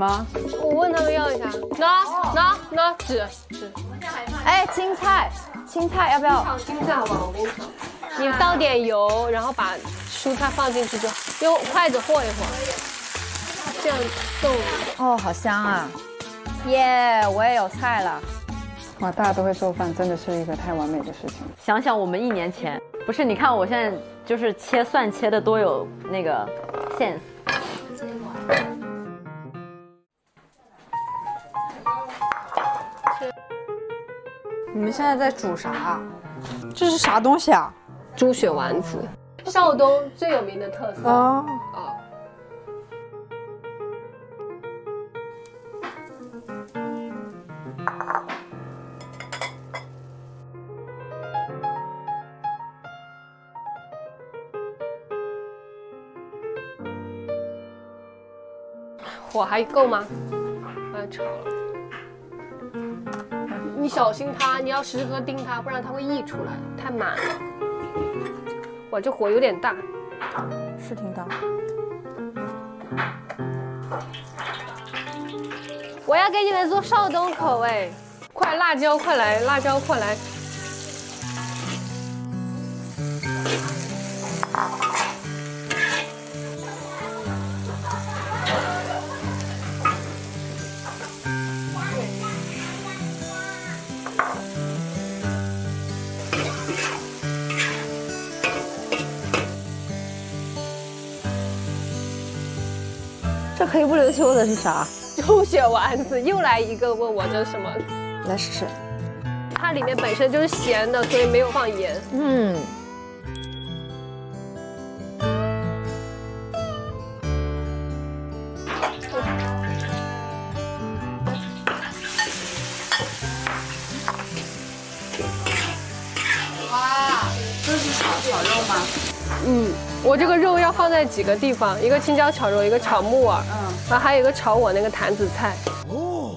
吗？我问他们要一下，拿纸。哎，青菜要不要？青菜好不好？我跟你讲，你倒点油，然后把蔬菜放进去就，用筷子和一和，这样动。哦，好香啊！耶，我也有菜了。哇，大家都会做饭，真的是一个太完美的事情。想想我们1年前，不是？你看我现在就是切蒜切的多有那个 sense。 你们现在在煮啥？这是啥东西啊？猪血丸子，邵东最有名的特色啊啊！火还够吗？来炒了。 你小心它，你要时刻盯它，不然它会溢出来，太满了。哇，这火有点大，是挺大。我要给你们做邵东口味，快辣椒快来，辣椒快来！这黑不溜秋的是啥？猪血丸子，又来一个问我这是什么？来试试。它里面本身就是咸的，所以没有放盐。嗯。哇，这是炒肉吗？嗯。 我这个肉要放在几个地方，一个青椒炒肉，一个炒木耳，然后还有一个炒我那个坛子菜。哦。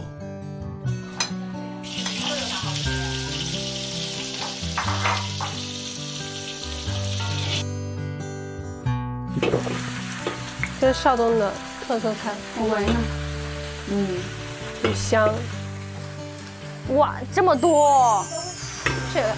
这是邵东的特色菜，我闻一下。嗯，很香。哇，这么多！这啊。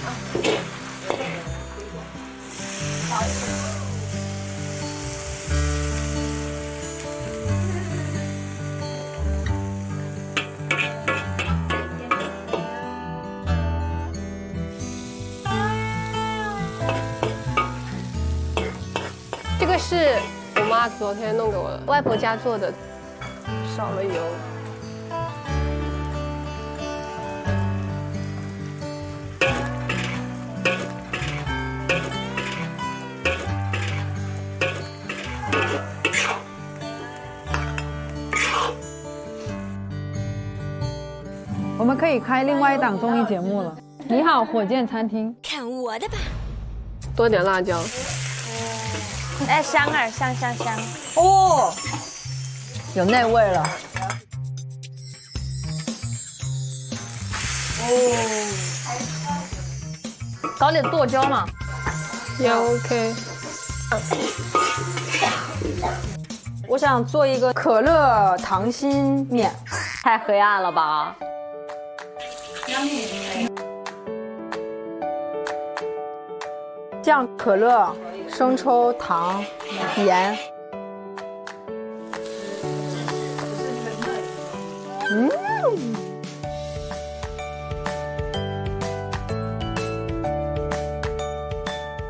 是我妈昨天弄给我的，外婆家做的，少了油。我们可以开另外一档综艺节目了，《你好，火箭餐厅》。看我的吧，多点辣椒。 哎，香啊，香！哦，有内味了。哦，搞点剁椒嘛，也 OK。我想做一个可乐糖心面，太黑暗了吧？ 酱、可乐、生抽、糖、盐。嗯。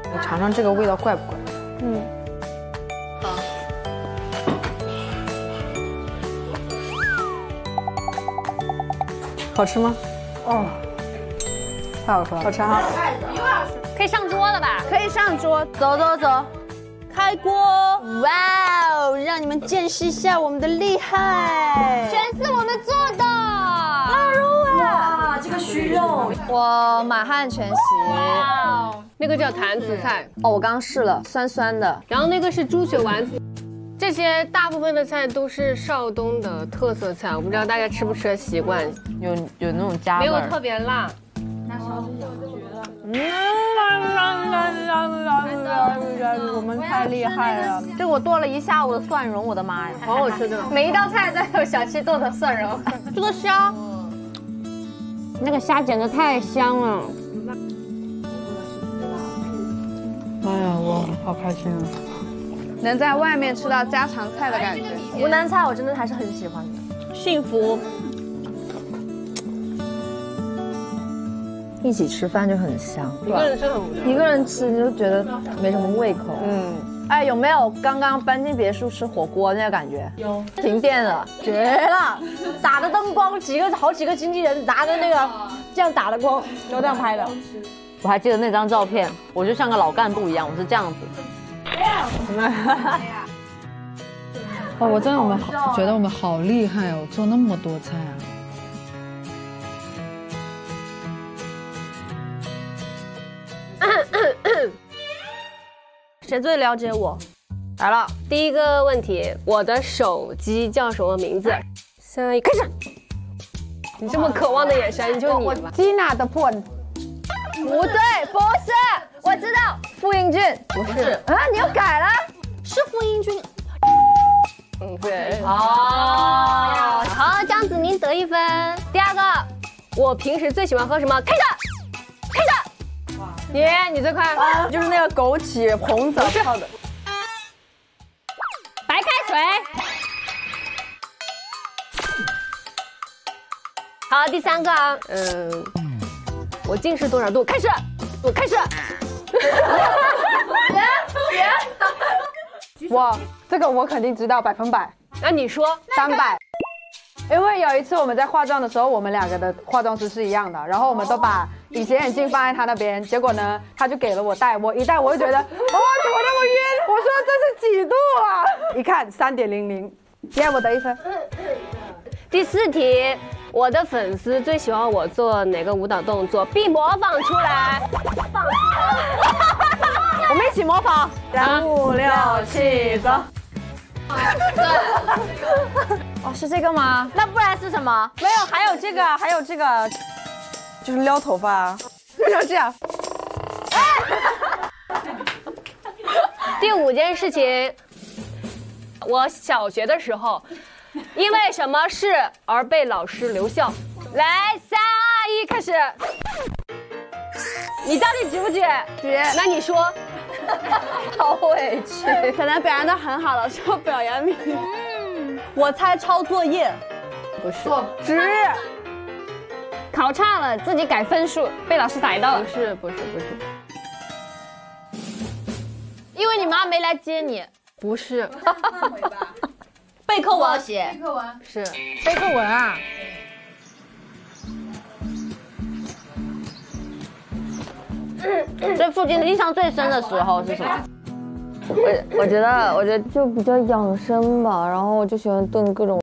你尝尝这个味道怪不怪？嗯。好。好吃吗？哦，太好吃了。好吃哈。 可以上桌了吧？可以上桌，走，开锅！哇哦，让你们见识一下我们的厉害，全是我们做的腊肉啊！哇，这个熏肉，我满汉全席。哇哦，那个叫坛子菜哦，我刚试了，酸酸的。然后那个是猪血丸子，这些大部分的菜都是邵东的特色菜，我不知道大家吃不吃的习惯，有那种家味，没有特别辣。那是我觉得。我们太厉害了！对，我剁了一下午的蒜蓉，我的妈呀，好好吃的！每一道菜都有小七剁的蒜蓉。这个虾，那个虾简直太香了！哎呀，我好开心啊！能在外面吃到家常菜的感觉，湖南菜我真的还是很喜欢的。幸福。 一起吃饭就很香，一个人吃很无聊，一个人吃你就觉得没什么胃口。嗯，哎，有没有刚刚搬进别墅吃火锅那个感觉？有，停电了，绝了！打的灯光，好几个经纪人拿着那个这样打的光，都这样拍的。我还记得那张照片，我就像个老干部一样，我是这样子。哦，我真的我觉得我们好厉害哦，做那么多菜啊。 谁最了解我？来了，第一个问题，我的手机叫什么名字？3、2、1，开始！你这么渴望的眼神，你就你吧。Tina的破，不对，不是，我知道，傅英俊不是啊，你又改了，是傅英俊。嗯，对。哦，好，这样子您得1分。第二个，我平时最喜欢喝什么？开始，开始。 耶， yeah, 你最快，啊、就是那个枸杞红枣泡的白开水。好，第3个啊，我近视多少度？开始，我开始。别我这个我肯定知道100%。那你说300？因为有一次我们在化妆的时候，我们2个的化妆师是一样的，然后我们都把。 隐形眼镜放在他那边，结果呢，他就给了我戴。我一戴，我就觉得，哇、哦，怎么那么晕？我说这是几度啊？一看3.00，耶，我得1分。第4题，我的粉丝最喜欢我做哪个舞蹈动作？必模仿出来。我们一起模仿。5、6、7，走。哦，是这个吗？那不然是什么？没有，还有这个，还有这个。 就是撩头发啊，就是这样。第5件事情，我小学的时候，因为什么事而被老师留校。来，3、2、1，开始。你到底举不举？举。那你说。好委屈，可能表扬的很好，老师要表扬你。嗯。我猜抄作业。不是。做值。 考差了，自己改分数，被老师逮到了。不是，因为你妈没来接你。不是，背课文写。背课文是背课文啊。这附近印象最深的时候是什么？我觉得就比较养生吧，然后我就喜欢炖各种。